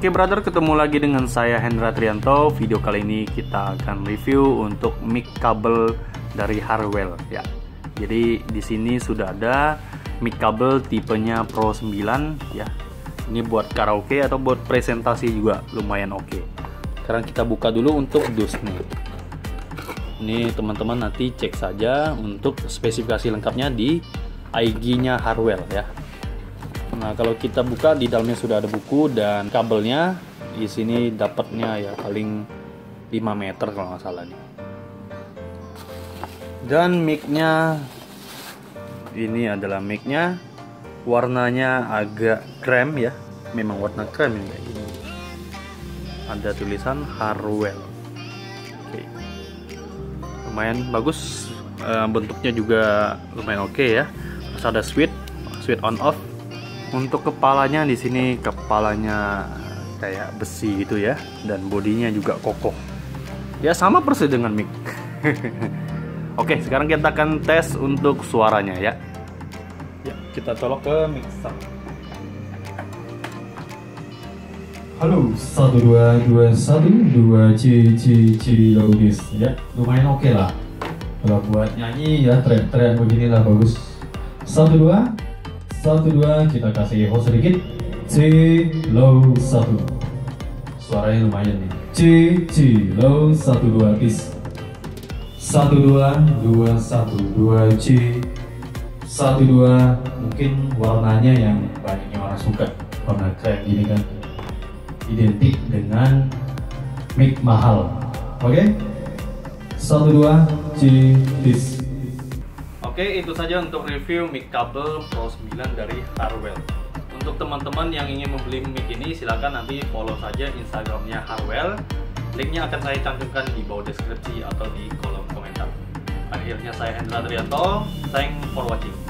Oke brother, ketemu lagi dengan saya Hendra Trianto. Video kali ini kita akan review untuk mic kabel dari Hardwell ya. Jadi di sini sudah ada mic kabel tipenya Pro 9 ya. Ini buat karaoke atau buat presentasi juga lumayan oke. Sekarang kita buka dulu untuk dus nih. Ini teman-teman nanti cek saja untuk spesifikasi lengkapnya di IG-nya Hardwell ya. Nah, kalau kita buka di dalamnya sudah ada buku dan kabelnya. Di sini dapatnya ya paling 5 meter kalau nggak salah nih. Dan mic-nya ini adalah mic-nya. Warnanya agak krem ya. Memang warna krem kayak ini. Ada tulisan Hardwell. Oke. Lumayan bagus, bentuknya juga lumayan oke ya. Terus ada switch on off. Untuk kepalanya di sini kepalanya kayak besi gitu ya, dan bodinya juga kokoh. Ya sama persis dengan mic. Oke, sekarang kita akan tes untuk suaranya ya. Ya, kita colok ke mixer. Halo, 1 2 2 1 2 ciri logis ya. Lumayan oke lah. Kalau buat nyanyi ya tren-tren beginilah bagus. 1 2 1 2 kita kasih echo sedikit, C low 1, suaranya lumayan nih, C low 1 2 tis, 1 2 2 1 2 C, 1 2 mungkin warnanya yang banyaknya orang suka, warna krem gini kan, identik dengan mic mahal, oke? 1 2 C tis. Oke, itu saja untuk review mic kabel Pro 9 dari Hardwell. Untuk teman-teman yang ingin membeli mic ini, silakan nanti follow saja Instagramnya Hardwell. Linknya akan saya cantumkan di bawah deskripsi atau di kolom komentar. Akhirnya saya Hendra Trianto, thanks for watching.